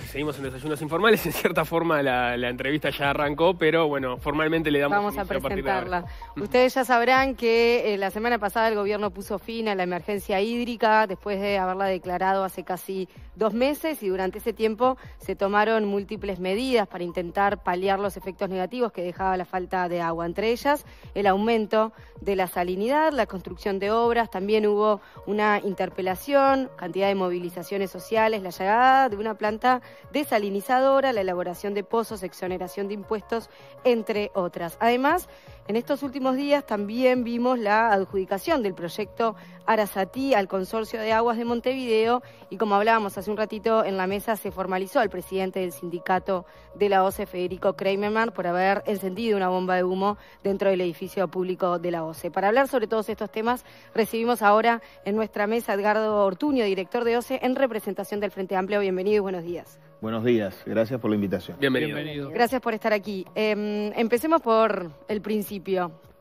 seguimos en Desayunos Informales. En cierta forma la entrevista ya arrancó, pero bueno, formalmente le damos... Vamos a presentarla. Ustedes ya sabrán que la semana pasada el gobierno puso fin a la emergencia hídrica después de haberla declarado hace casi 2 meses, y durante ese tiempo se tomaron múltiples medidas para intentar paliar los efectos negativos que dejaba la falta de agua. Entre ellas, el aumento de la salinidad, la construcción de obras, también hubo una interpelación, cantidad de movilizaciones sociales, la llegada de una planta desalinizadora, la elaboración de pozos, exoneración de impuestos, entre otras. Además, en estos últimos días también vimos la adjudicación del proyecto Arazatí al Consorcio de Aguas de Montevideo, y como hablábamos hace un ratito en la mesa, se formalizó al presidente del sindicato de la OSE, Federico Kreimerman, por haber encendido una bomba de humo dentro del edificio público de la OSE. Para hablar sobre todos estos temas, recibimos ahora en nuestra mesa a Edgardo Ortuño, director de OSE, en representación del Frente Amplio. Bienvenido y buenos días. Buenos días, gracias por la invitación. Bienvenido. Gracias por estar aquí. Empecemos por el principio.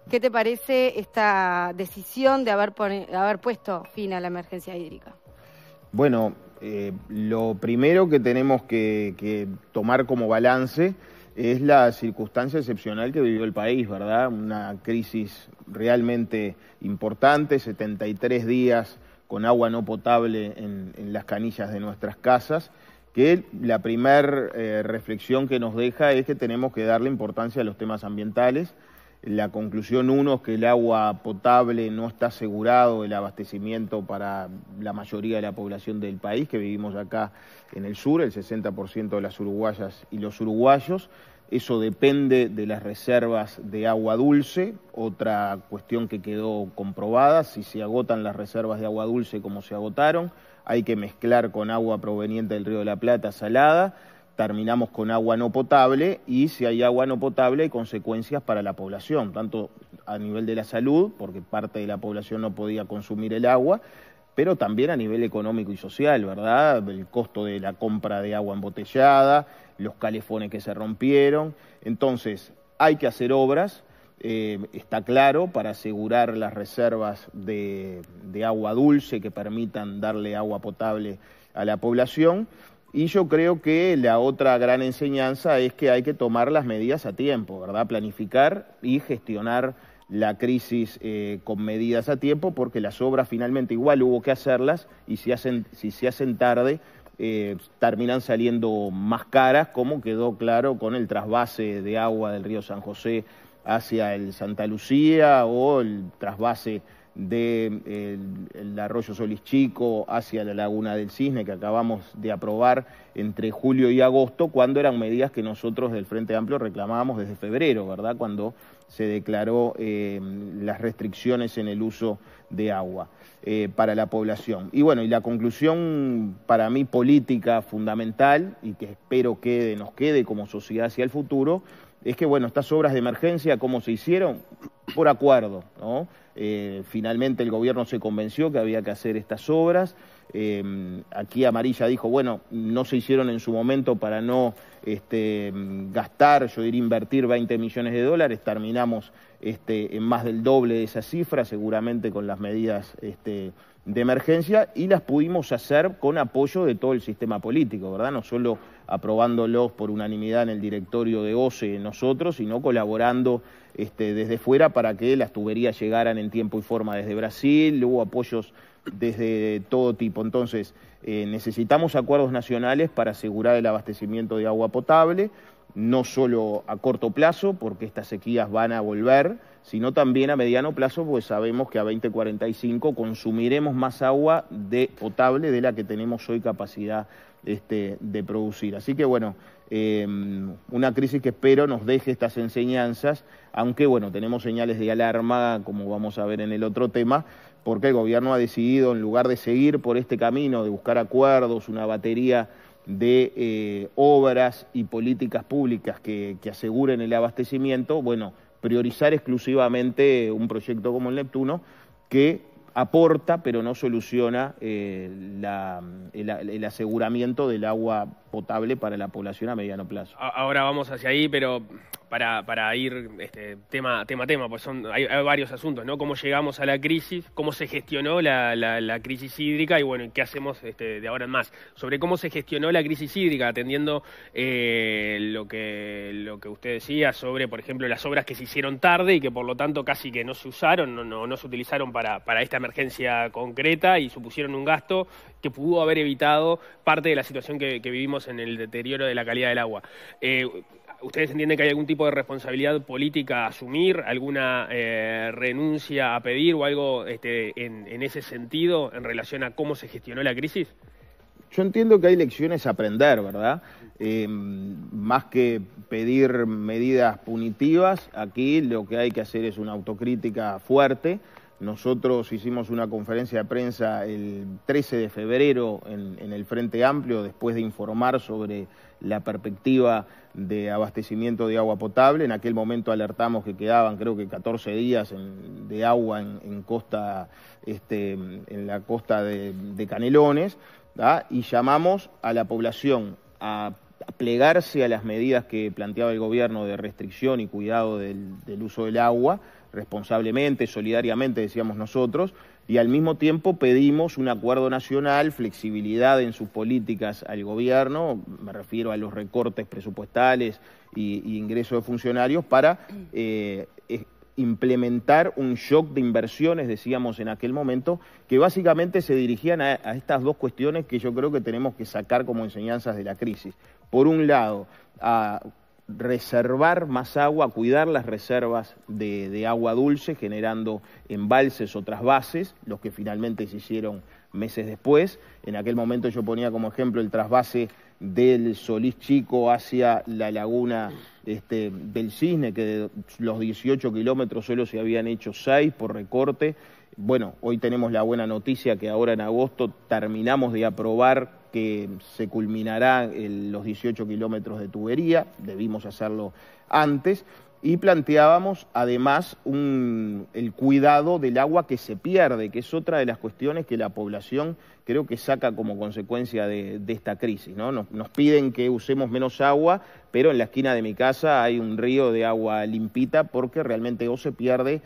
¿Qué te parece esta decisión de haber puesto fin a la emergencia hídrica? Bueno, lo primero que tenemos que tomar como balance es la circunstancia excepcional que vivió el país, ¿verdad? Una crisis realmente importante, 73 días con agua no potable en las canillas de nuestras casas, que la primera reflexión que nos deja es que tenemos que darle importancia a los temas ambientales. La conclusión 1 es que el agua potable no está asegurado el abastecimiento para la mayoría de la población del país, que vivimos acá en el sur, el 60% de las uruguayas y los uruguayos. Eso depende de las reservas de agua dulce, otra cuestión que quedó comprobada. Si se agotan las reservas de agua dulce como se agotaron, hay que mezclar con agua proveniente del Río de la Plata salada, terminamos con agua no potable, y si hay agua no potable hay consecuencias para la población, tanto a nivel de la salud, porque parte de la población no podía consumir el agua, pero también a nivel económico y social, ¿verdad? El costo de la compra de agua embotellada, los calefones que se rompieron. Entonces, hay que hacer obras, está claro, para asegurar las reservas de agua dulce que permitan darle agua potable a la población. Y yo creo que la otra gran enseñanza es que hay que tomar las medidas a tiempo, ¿verdad? Planificar y gestionar la crisis con medidas a tiempo, porque las obras finalmente igual hubo que hacerlas, y si se hacen tarde terminan saliendo más caras, como quedó claro con el trasvase de agua del río San José hacia el Santa Lucía, o el trasvase del el Arroyo Solís Chico hacia la Laguna del Cisne, que acabamos de aprobar entre julio y agosto, cuando eran medidas que nosotros del Frente Amplio reclamábamos desde febrero, ¿verdad? Cuando se declaró las restricciones en el uso de agua para la población. Y bueno, y la conclusión para mí política fundamental, y que espero que nos quede como sociedad hacia el futuro, es que bueno, estas obras de emergencia, ¿cómo se hicieron? Por acuerdo, ¿no? Finalmente el gobierno se convenció que había que hacer estas obras. Aquí Amarilla dijo, bueno, no se hicieron en su momento para no gastar, yo diría invertir 20 millones de dólares, terminamos en más del doble de esa cifra, seguramente con las medidas de emergencia, y las pudimos hacer con apoyo de todo el sistema político, ¿verdad? No solo aprobándolos por unanimidad en el directorio de OSE nosotros, sino colaborando desde fuera para que las tuberías llegaran en tiempo y forma desde Brasil, hubo apoyos desde todo tipo. Entonces, necesitamos acuerdos nacionales para asegurar el abastecimiento de agua potable, no solo a corto plazo, porque estas sequías van a volver, sino también a mediano plazo, pues sabemos que a 2045 consumiremos más agua potable de la que tenemos hoy capacidad de producir. Así que bueno, una crisis que espero nos deje estas enseñanzas, aunque bueno, tenemos señales de alarma, como vamos a ver en el otro tema, porque el gobierno ha decidido, en lugar de seguir por este camino, de buscar acuerdos, una batería de obras y políticas públicas que aseguren el abastecimiento, bueno, priorizar exclusivamente un proyecto como el Neptuno, que aporta pero no soluciona el aseguramiento del agua potable potable para la población a mediano plazo. Ahora vamos hacia ahí, pero para ir tema a tema, pues hay varios asuntos, ¿no? Cómo llegamos a la crisis, cómo se gestionó la crisis hídrica y bueno, ¿qué hacemos de ahora en más? Sobre cómo se gestionó la crisis hídrica, atendiendo lo que usted decía sobre, por ejemplo, las obras que se hicieron tarde y que por lo tanto casi que no se usaron, no se utilizaron para esta emergencia concreta y supusieron un gasto que pudo haber evitado parte de la situación que vivimos en el deterioro de la calidad del agua. ¿Ustedes entienden que hay algún tipo de responsabilidad política a asumir, alguna renuncia a pedir o algo en ese sentido en relación a cómo se gestionó la crisis? Yo entiendo que hay lecciones a aprender, ¿verdad? Más que pedir medidas punitivas, aquí lo que hay que hacer es una autocrítica fuerte. Nosotros hicimos una conferencia de prensa el 13 de febrero en el Frente Amplio, después de informar sobre la perspectiva de abastecimiento de agua potable. En aquel momento alertamos que quedaban creo que 14 días de agua en la costa de Canelones, ¿da? Y llamamos a la población a plegarse a las medidas que planteaba el gobierno de restricción y cuidado del uso del agua, responsablemente, solidariamente, decíamos nosotros, y al mismo tiempo pedimos un acuerdo nacional, flexibilidad en sus políticas al gobierno, me refiero a los recortes presupuestales y ingresos de funcionarios, para implementar un shock de inversiones, decíamos en aquel momento, que básicamente se dirigían a estas dos cuestiones que yo creo que tenemos que sacar como enseñanzas de la crisis. Por un lado, a reservar más agua, cuidar las reservas de agua dulce, generando embalses o trasvases, los que finalmente se hicieron meses después. En aquel momento yo ponía como ejemplo el trasvase del Solís Chico hacia la laguna del Cisne, que de los 18 kilómetros solo se habían hecho 6 por recorte. Bueno, hoy tenemos la buena noticia que ahora en agosto terminamos de aprobar que se culminarán los 18 kilómetros de tubería, debimos hacerlo antes, y planteábamos además el cuidado del agua que se pierde, que es otra de las cuestiones que la población creo que saca como consecuencia de esta crisis, ¿no? Nos piden que usemos menos agua, pero en la esquina de mi casa hay un río de agua limpita porque realmente o se pierde.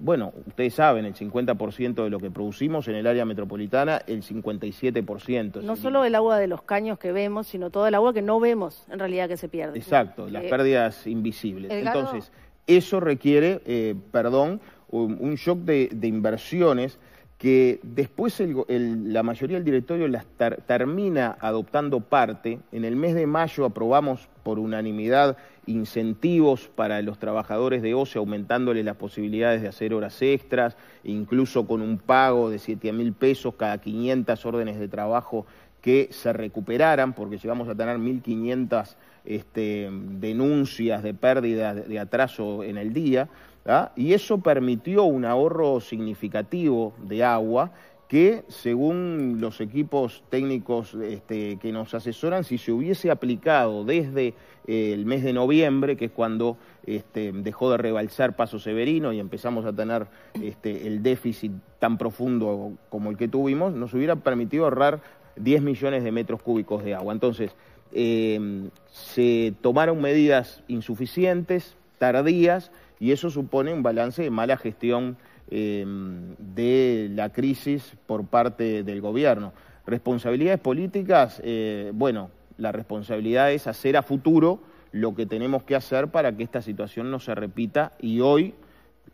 Bueno, ustedes saben, el 50% de lo que producimos en el área metropolitana, el 57%. No solo el agua de los caños que vemos, sino todo el agua que no vemos en realidad que se pierde. Exacto, las pérdidas invisibles. Entonces, eso requiere, un shock de inversiones que después la mayoría del directorio las termina adoptando parte. En el mes de mayo aprobamos por unanimidad incentivos para los trabajadores de OSE, aumentándoles las posibilidades de hacer horas extras, incluso con un pago de 7.000 pesos cada 500 órdenes de trabajo que se recuperaran, porque llegamos a tener 1.500 denuncias de pérdida de atraso en el día, ¿verdad? Y eso permitió un ahorro significativo de agua, que según los equipos técnicos que nos asesoran, si se hubiese aplicado desde el mes de noviembre, que es cuando dejó de rebalsar Paso Severino y empezamos a tener el déficit tan profundo como el que tuvimos, nos hubiera permitido ahorrar 10 millones de metros cúbicos de agua. Entonces, se tomaron medidas insuficientes, tardías, y eso supone un balance de mala gestión de la crisis por parte del gobierno. Responsabilidades políticas, bueno, la responsabilidad es hacer a futuro lo que tenemos que hacer para que esta situación no se repita, y hoy,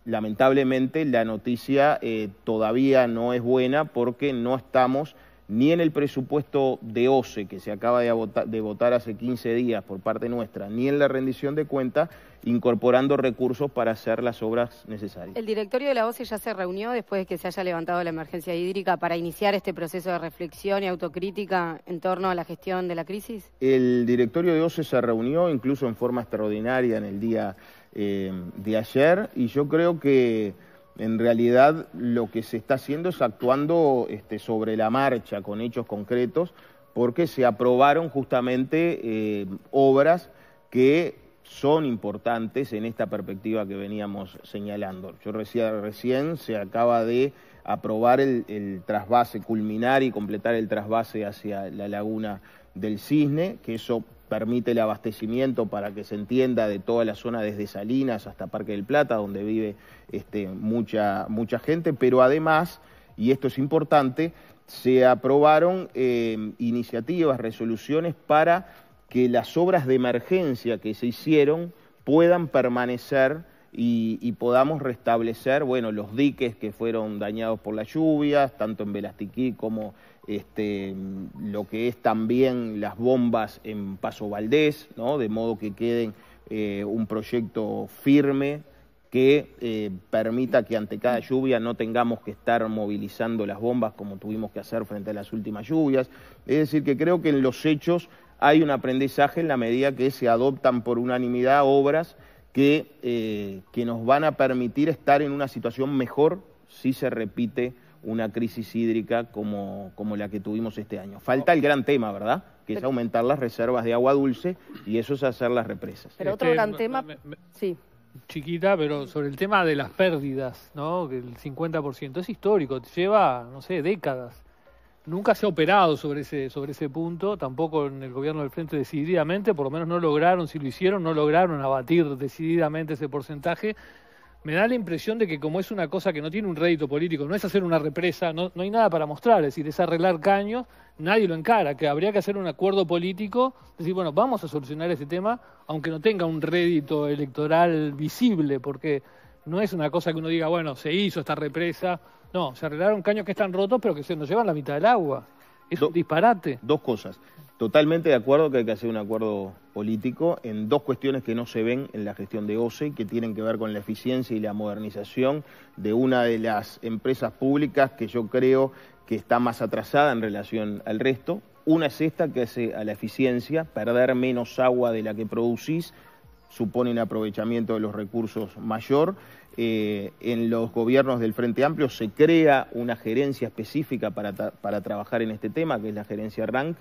lamentablemente, la noticia todavía no es buena porque no estamos ni en el presupuesto de OSE, que se acaba de votar hace 15 días por parte nuestra, ni en la rendición de cuentas, incorporando recursos para hacer las obras necesarias. El directorio de la OSE ya se reunió después de que se haya levantado la emergencia hídrica para iniciar este proceso de reflexión y autocrítica en torno a la gestión de la crisis. El directorio de OSE se reunió incluso en forma extraordinaria en el día de ayer, y yo creo que en realidad lo que se está haciendo es actuando sobre la marcha con hechos concretos, porque se aprobaron justamente obras que son importantes en esta perspectiva que veníamos señalando. Yo recién se acaba de aprobar el trasvase, culminar y completar el trasvase hacia la laguna del Cisne, que eso permite el abastecimiento, para que se entienda, de toda la zona desde Salinas hasta Parque del Plata, donde vive mucha gente. Pero además, y esto es importante, se aprobaron iniciativas, resoluciones para que las obras de emergencia que se hicieron puedan permanecer y podamos restablecer, bueno, los diques que fueron dañados por las lluvias, tanto en Belastiquí como lo que es también las bombas en Paso Valdés, ¿no? De modo que queden un proyecto firme que permita que ante cada lluvia no tengamos que estar movilizando las bombas como tuvimos que hacer frente a las últimas lluvias. Es decir, que creo que en los hechos hay un aprendizaje en la medida que se adoptan por unanimidad obras que nos van a permitir estar en una situación mejor si se repite una crisis hídrica como la que tuvimos este año. Falta el gran tema, ¿verdad?, que es aumentar las reservas de agua dulce, y eso es hacer las represas. Pero otro gran tema... sí. Chiquita, pero sobre el tema de las pérdidas, ¿no? El 50% es histórico, lleva, no sé, décadas. Nunca se ha operado sobre ese punto, tampoco en el gobierno del Frente decididamente, por lo menos no lograron, si lo hicieron, no lograron abatir decididamente ese porcentaje. Me da la impresión de que, como es una cosa que no tiene un rédito político, no es hacer una represa, no hay nada para mostrar, es decir, es arreglar caños, nadie lo encara, que habría que hacer un acuerdo político, decir, bueno, vamos a solucionar este tema, aunque no tenga un rédito electoral visible, porque no es una cosa que uno diga, bueno, se hizo esta represa, no, se arreglaron caños que están rotos, pero que se nos llevan la mitad del agua. Es un disparate. Dos cosas. Totalmente de acuerdo que hay que hacer un acuerdo político en dos cuestiones que no se ven en la gestión de OSE, que tienen que ver con la eficiencia y la modernización de una de las empresas públicas que yo creo que está más atrasada en relación al resto. Una es esta, que hace a la eficiencia, perder menos agua de la que producís supone un aprovechamiento de los recursos mayor. En los gobiernos del Frente Amplio se crea una gerencia específica para trabajar en este tema, que es la gerencia RANC,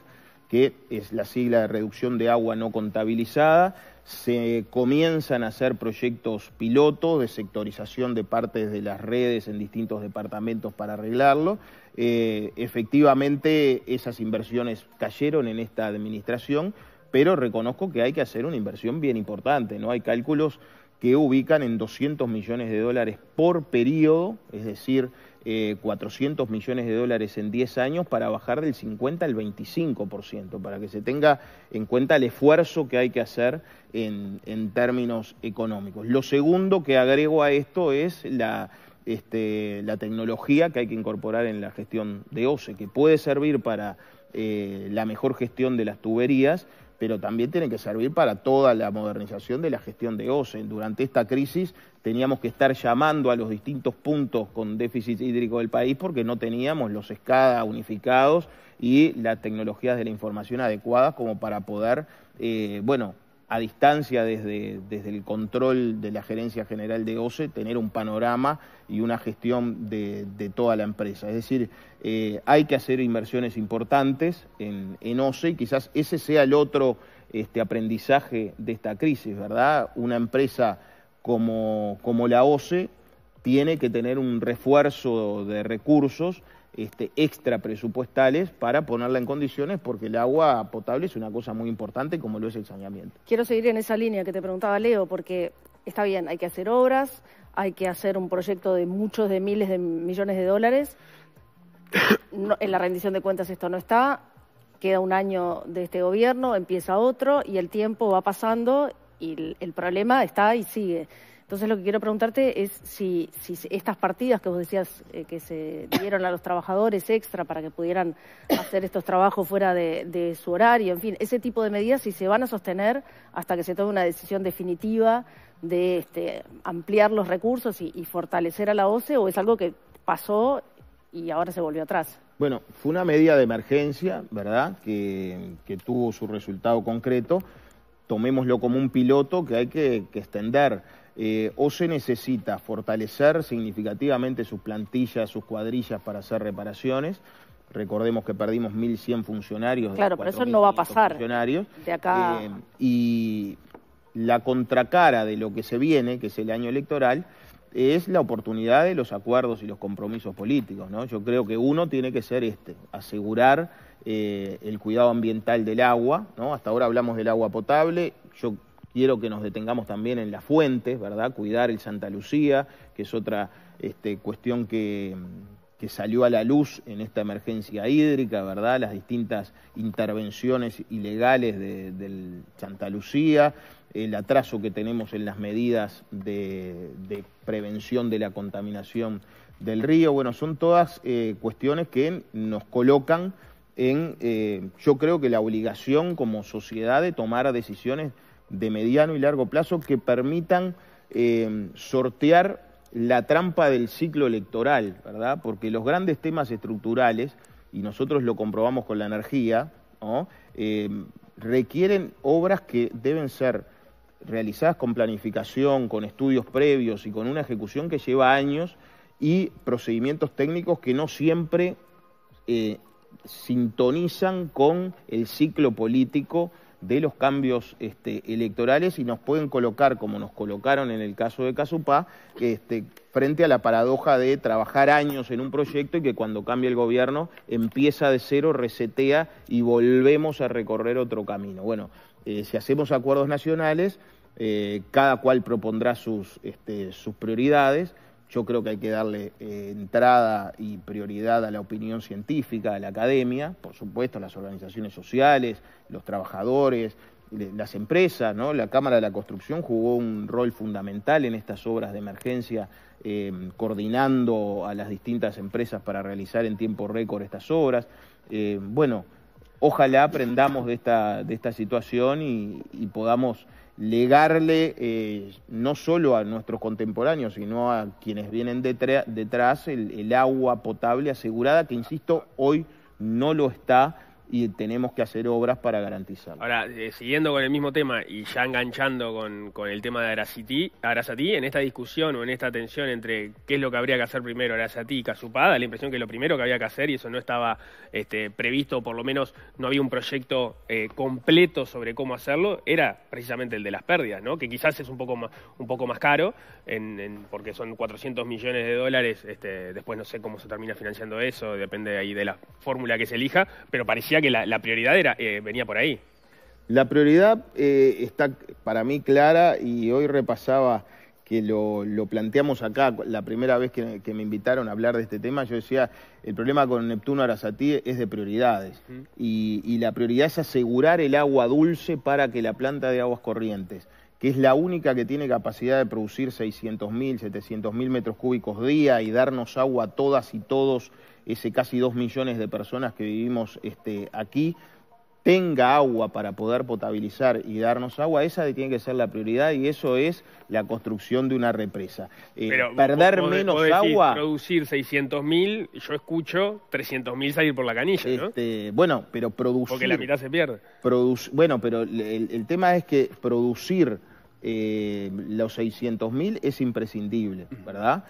que es la sigla de reducción de agua no contabilizada. Se comienzan a hacer proyectos piloto de sectorización de partes de las redes en distintos departamentos para arreglarlo. Efectivamente, esas inversiones cayeron en esta administración, pero reconozco que hay que hacer una inversión bien importante, ¿no? Hay cálculos que ubican en $200 millones por periodo, es decir, $400 millones en 10 años para bajar del 50 al 25%, para que se tenga en cuenta el esfuerzo que hay que hacer en términos económicos. Lo segundo que agrego a esto es la tecnología que hay que incorporar en la gestión de OSE, que puede servir para la mejor gestión de las tuberías, pero también tiene que servir para toda la modernización de la gestión de OSE. Durante esta crisis teníamos que estar llamando a los distintos puntos con déficit hídrico del país porque no teníamos los SCADA unificados y las tecnologías de la información adecuadas como para poder, a distancia desde el control de la Gerencia General de OSE, tener un panorama y una gestión de toda la empresa. Es decir, hay que hacer inversiones importantes en OSE, y quizás ese sea el otro aprendizaje de esta crisis, ¿verdad? Una empresa como la OSE tiene que tener un refuerzo de recursos extra presupuestales para ponerla en condiciones, porque el agua potable es una cosa muy importante, como lo es el saneamiento. Quiero seguir en esa línea que te preguntaba, Leo, porque está bien, hay que hacer obras, hay que hacer un proyecto de muchos, de miles de millones de dólares. No, en la rendición de cuentas esto no está, queda un año de este gobierno, empieza otro y el tiempo va pasando y el problema está y sigue. Entonces lo que quiero preguntarte es si estas partidas que vos decías que se dieron a los trabajadores extra para que pudieran hacer estos trabajos fuera de su horario, en fin, ese tipo de medidas, si se van a sostener hasta que se tome una decisión definitiva de ampliar los recursos y fortalecer a la OSE, o es algo que pasó y ahora se volvió atrás. Bueno, fue una medida de emergencia, ¿verdad?, que tuvo su resultado concreto. Tomémoslo como un piloto que hay que extender. OSE necesita fortalecer significativamente sus plantillas, sus cuadrillas para hacer reparaciones. Recordemos que perdimos 1.100 funcionarios. Claro, pero eso no va a pasar de acá. Y la contracara de lo que se viene, que es el año electoral, es la oportunidad de los acuerdos y los compromisos políticos, ¿no? Yo creo que uno tiene que ser asegurar el cuidado ambiental del agua, ¿no? Hasta ahora hablamos del agua potable, yo quiero que nos detengamos también en las fuentes, ¿verdad? Cuidar el Santa Lucía, que es otra cuestión que salió a la luz en esta emergencia hídrica, ¿verdad? Las distintas intervenciones ilegales del Santa Lucía, el atraso que tenemos en las medidas de prevención de la contaminación del río. Bueno, son todas cuestiones que nos colocan en, yo creo que la obligación como sociedad de tomar decisiones de mediano y largo plazo que permitan sortear la trampa del ciclo electoral, ¿verdad? Porque los grandes temas estructurales, y nosotros lo comprobamos con la energía, ¿no? Requieren obras que deben ser realizadas con planificación, con estudios previos y con una ejecución que lleva años y procedimientos técnicos que no siempre sintonizan con el ciclo político de los cambios electorales y nos pueden colocar, como nos colocaron en el caso de Casupá, frente a la paradoja de trabajar años en un proyecto y que cuando cambia el gobierno empieza de cero, resetea y volvemos a recorrer otro camino. Bueno, si hacemos acuerdos nacionales, cada cual propondrá sus prioridades. Yo creo que hay que darle entrada y prioridad a la opinión científica, a la academia, por supuesto, a las organizaciones sociales, los trabajadores, las empresas, ¿no? La Cámara de la Construcción jugó un rol fundamental en estas obras de emergencia, coordinando a las distintas empresas para realizar en tiempo récord estas obras. Bueno, ojalá aprendamos de esta situación y podamos legarle no solo a nuestros contemporáneos, sino a quienes vienen detrás el agua potable asegurada, que insisto, hoy no lo está y tenemos que hacer obras para garantizarlo. Ahora, siguiendo con el mismo tema y ya enganchando con el tema de Arazatí, en esta discusión o en esta tensión entre qué es lo que habría que hacer primero, Arazatí y Casupá, da la impresión que lo primero que había que hacer, y eso no estaba previsto, por lo menos no había un proyecto completo sobre cómo hacerlo, era precisamente el de las pérdidas, ¿no? Que quizás es un poco más caro, porque son $400 millones, después no sé cómo se termina financiando eso, depende ahí de la fórmula que se elija, pero parecía que la prioridad era venía por ahí. La prioridad está para mí clara y hoy repasaba que lo planteamos acá. La primera vez que me invitaron a hablar de este tema, yo decía, el problema con Neptuno Arazatí es de prioridades. Y la prioridad es asegurar el agua dulce para que la planta de aguas corrientes, que es la única que tiene capacidad de producir 600.000, 700.000 metros cúbicos día y darnos agua a todas y todos, ese casi 2 millones de personas que vivimos aquí, tenga agua para poder potabilizar y darnos agua, esa tiene que ser la prioridad y eso es la construcción de una represa. Perder menos agua... Decís, producir 600.000, yo escucho 300.000 salir por la canilla, ¿no? Bueno, pero producir... Porque la mitad se pierde. Bueno, pero el tema es que producir los 600.000 es imprescindible, ¿verdad?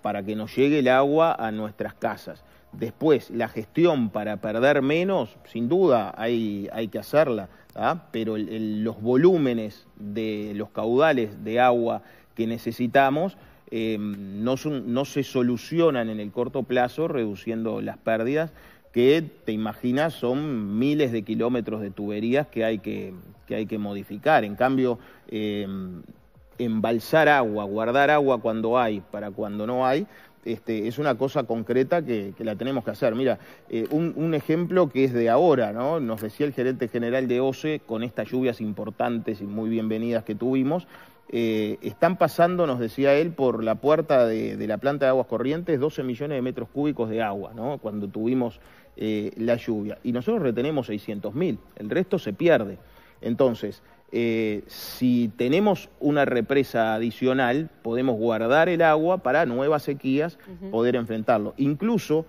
Para que nos llegue el agua a nuestras casas. Después, la gestión para perder menos, sin duda hay que hacerla, ¿ah? Pero los volúmenes de los caudales de agua que necesitamos no se solucionan en el corto plazo reduciendo las pérdidas, que te imaginas son miles de kilómetros de tuberías que hay que modificar. En cambio, embalsar agua, guardar agua cuando hay para cuando no hay, es una cosa concreta que la tenemos que hacer. Mira, un ejemplo que es de ahora, ¿no? Nos decía el gerente general de OSE, con estas lluvias importantes y muy bienvenidas que tuvimos, están pasando, nos decía él, por la puerta de la planta de aguas corrientes 12 millones de metros cúbicos de agua, ¿no? Cuando tuvimos la lluvia. Y nosotros retenemos 600.000, el resto se pierde. Entonces, si tenemos una represa adicional, podemos guardar el agua para nuevas sequías, poder enfrentarlo. Incluso,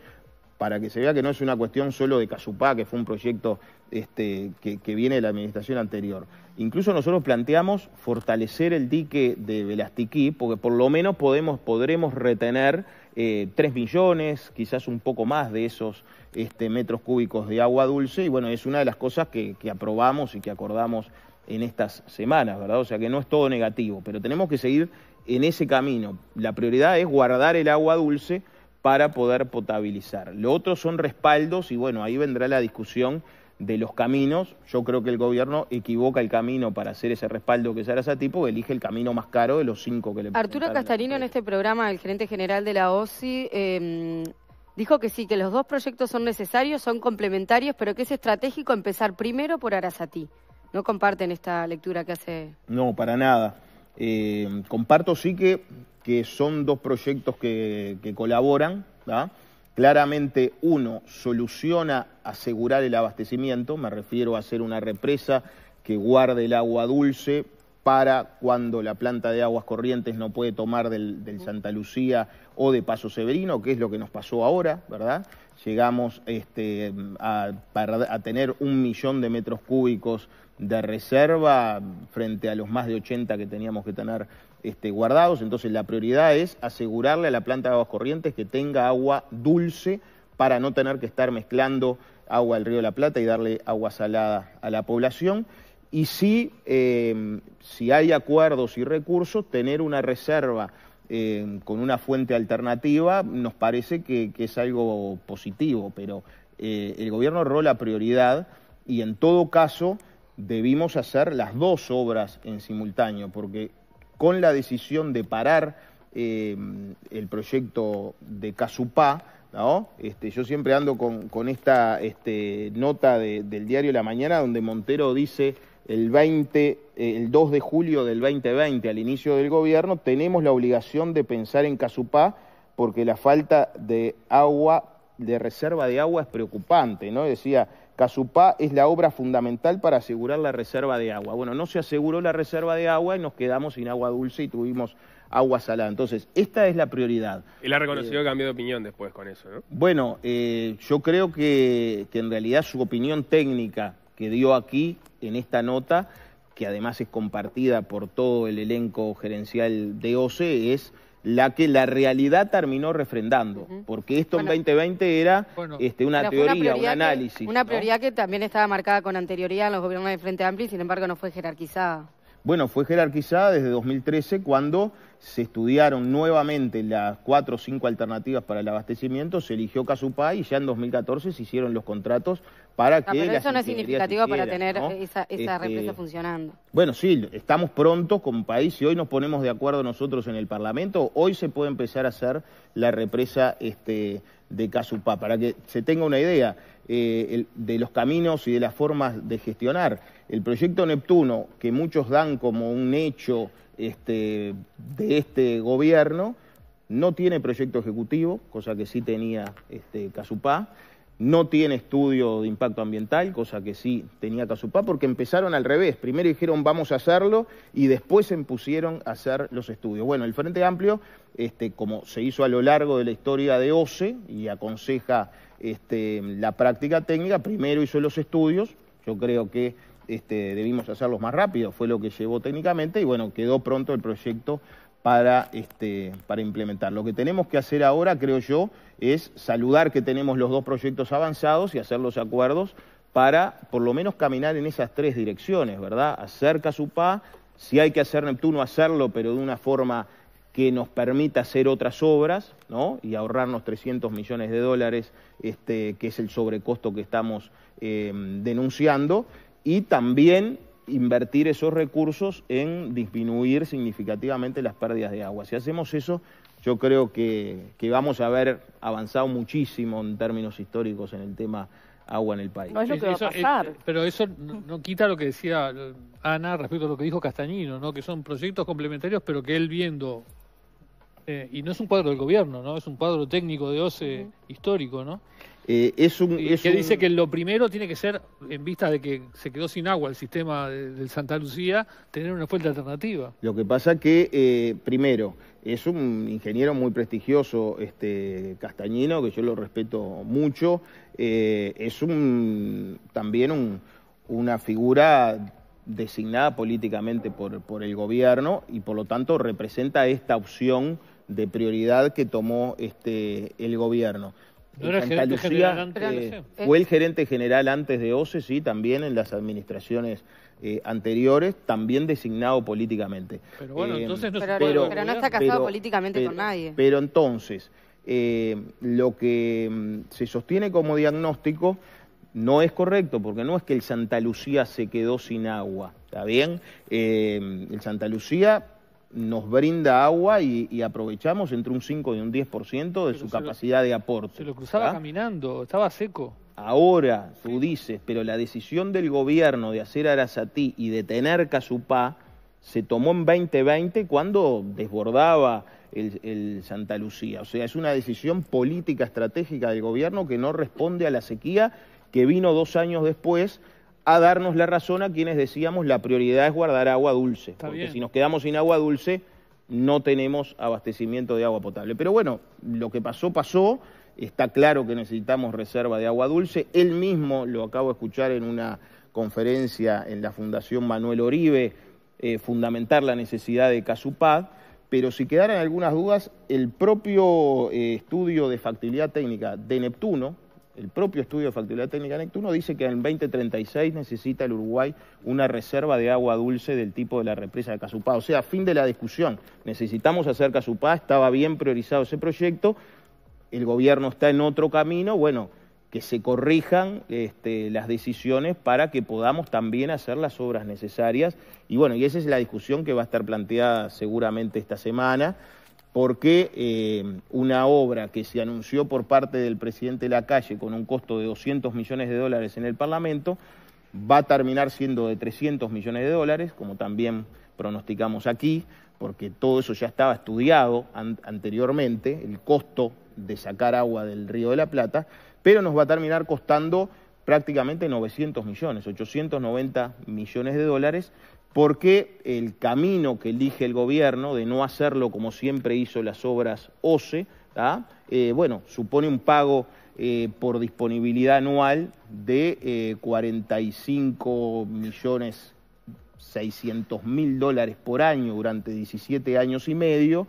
para que se vea que no es una cuestión solo de Casupá, que fue un proyecto que viene de la administración anterior. Incluso nosotros planteamos fortalecer el dique de Belastiquí, porque por lo menos podremos retener 3 millones, quizás un poco más de esos metros cúbicos de agua dulce, y bueno, es una de las cosas que aprobamos y que acordamos en estas semanas, ¿verdad? O sea que no es todo negativo, pero tenemos que seguir en ese camino. La prioridad es guardar el agua dulce para poder potabilizar. Lo otro son respaldos y bueno, ahí vendrá la discusión de los caminos. Yo creo que el gobierno equivoca el camino para hacer ese respaldo que es Arazatí, porque elige el camino más caro de los 5 que le Arturo Castarino en este programa, el gerente general de la OSE, dijo que sí, que los dos proyectos son necesarios, son complementarios, pero que es estratégico empezar primero por Arazatí. ¿No comparten esta lectura que hace? No, para nada. Comparto sí que son dos proyectos que colaboran, ¿verdad? Claramente uno soluciona asegurar el abastecimiento, me refiero a hacer una represa que guarde el agua dulce para cuando la planta de aguas corrientes no puede tomar del Santa Lucía o de Paso Severino, que es lo que nos pasó ahora, ¿verdad? Llegamos a tener 1 millón de metros cúbicos de reserva frente a los más de 80 que teníamos que tener guardados. Entonces la prioridad es asegurarle a la planta de aguas corrientes que tenga agua dulce para no tener que estar mezclando agua del Río de la Plata y darle agua salada a la población. Y sí, si hay acuerdos y recursos, tener una reserva con una fuente alternativa nos parece que es algo positivo, pero el gobierno erró la prioridad y en todo caso debimos hacer las dos obras en simultáneo, porque con la decisión de parar el proyecto de Casupá, ¿no? Yo siempre ando con esta nota del diario La Mañana, donde Montero dice el 2 de julio del 2020, al inicio del gobierno, tenemos la obligación de pensar en Casupá porque la falta de agua, de reserva de agua es preocupante, ¿no? Decía, Casupá es la obra fundamental para asegurar la reserva de agua. Bueno, no se aseguró la reserva de agua y nos quedamos sin agua dulce y tuvimos agua salada. Entonces, esta es la prioridad. Él ha reconocido que cambió de opinión después con eso, ¿no? Bueno, yo creo que en realidad su opinión técnica que dio aquí, en esta nota, que además es compartida por todo el elenco gerencial de OSE, es la que la realidad terminó refrendando, porque esto en 2020 era una teoría, un análisis. Una prioridad, ¿no?, que también estaba marcada con anterioridad en los gobiernos del Frente Amplio y sin embargo no fue jerarquizada. Bueno, fue jerarquizada desde 2013 cuando se estudiaron nuevamente las 4 o 5 alternativas para el abastecimiento, se eligió Casupá y ya en 2014 se hicieron los contratos para que... Pero eso no es significativo para tener, ¿no?, esa represa funcionando. Bueno, sí, estamos prontos como país, si hoy nos ponemos de acuerdo nosotros en el Parlamento, hoy se puede empezar a hacer la represa de Casupá, para que se tenga una idea de los caminos y de las formas de gestionar. El proyecto Neptuno, que muchos dan como un hecho de este gobierno, no tiene proyecto ejecutivo, cosa que sí tenía Casupá, no tiene estudio de impacto ambiental, cosa que sí tenía Casupá, porque empezaron al revés, primero dijeron vamos a hacerlo y después se impusieron a hacer los estudios. Bueno, el Frente Amplio, como se hizo a lo largo de la historia de OSE y aconseja la práctica técnica, primero hizo los estudios, yo creo que debimos hacerlos más rápido, fue lo que llevó técnicamente y bueno, quedó pronto el proyecto para implementar. Lo que tenemos que hacer ahora, creo yo, es saludar que tenemos los dos proyectos avanzados y hacer los acuerdos para por lo menos caminar en esas 3 direcciones, ¿verdad? Hacer Casupá, si hay que hacer Neptuno, hacerlo, pero de una forma que nos permita hacer otras obras, ¿no?, y ahorrarnos $300 millones, que es el sobrecosto que estamos denunciando, y también invertir esos recursos en disminuir significativamente las pérdidas de agua. Si hacemos eso, yo creo que vamos a haber avanzado muchísimo en términos históricos en el tema agua en el país. No es lo que va a pasar. Pero eso no quita lo que decía Ana respecto a lo que dijo Castañino, ¿no?, que son proyectos complementarios, pero que él viendo... y no es un cuadro del gobierno, ¿no?, es un cuadro técnico de OSE histórico, ¿no? Dice que lo primero tiene que ser, en vista de que se quedó sin agua el sistema del Santa Lucía, tener una fuente alternativa. Lo que pasa que, primero, es un ingeniero muy prestigioso, Castañino, que yo lo respeto mucho, es también una figura designada políticamente por el gobierno y por lo tanto representa esta opción de prioridad que tomó el gobierno. No era Santa Lucía, fue el gerente general antes de OSE, sí, también en las administraciones anteriores, también designado políticamente. Pero bueno, entonces no está casado políticamente con nadie. Pero entonces, lo que se sostiene como diagnóstico no es correcto, porque no es que el Santa Lucía se quedó sin agua, ¿está bien? El Santa Lucía nos brinda agua y aprovechamos entre un 5 y un 10% de su capacidad de aporte. Se lo cruzaba caminando, estaba seco. Ahora, tú dices, pero la decisión del gobierno de hacer Arazatí y de tener Casupá se tomó en 2020 cuando desbordaba el Santa Lucía. O sea, es una decisión política estratégica del gobierno que no responde a la sequía que vino 2 años después a darnos la razón a quienes decíamos la prioridad es guardar agua dulce. Está porque bien. Si nos quedamos sin agua dulce no tenemos abastecimiento de agua potable. Pero bueno, lo que pasó, pasó. Está claro que necesitamos reserva de agua dulce. Él mismo, lo acabo de escuchar en una conferencia en la Fundación Manuel Oribe, fundamentar la necesidad de Casupá, pero si quedaran algunas dudas, el propio estudio de factibilidad técnica de Neptuno, el propio estudio de factibilidad técnica de Neptuno dice que en 2036 necesita el Uruguay una reserva de agua dulce del tipo de la represa de Casupá. O sea, fin de la discusión. Necesitamos hacer Casupá, estaba bien priorizado ese proyecto, el gobierno está en otro camino, bueno, que se corrijan las decisiones para que podamos también hacer las obras necesarias. Y bueno, y esa es la discusión que va a estar planteada seguramente esta semana, porque una obra que se anunció por parte del presidente Lacalle con un costo de $200 millones en el Parlamento, va a terminar siendo de $300 millones, como también pronosticamos aquí, porque todo eso ya estaba estudiado anteriormente, el costo de sacar agua del Río de la Plata, pero nos va a terminar costando prácticamente 900 millones, 890 millones de dólares, porque el camino que elige el gobierno de no hacerlo como siempre hizo las obras OSE, bueno, supone un pago por disponibilidad anual de 45.600.000 dólares por año durante 17 años y medio,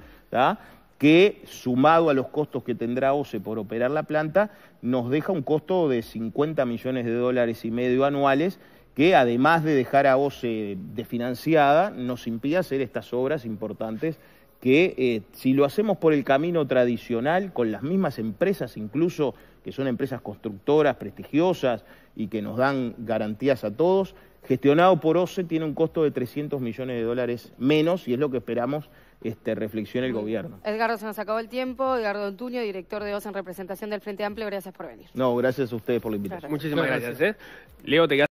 que sumado a los costos que tendrá OSE por operar la planta, nos deja un costo de $50 millones y medio anuales, que además de dejar a OSE desfinanciada, nos impide hacer estas obras importantes que si lo hacemos por el camino tradicional, con las mismas empresas incluso, que son empresas constructoras prestigiosas y que nos dan garantías a todos, gestionado por OSE tiene un costo de $300 millones menos y es lo que esperamos reflexione el gobierno. Edgardo, se nos acabó el tiempo. Edgardo Ortuño, director de OSE en representación del Frente Amplio, gracias por venir. No, gracias a ustedes por la invitación. Muchísimas gracias. Leo, te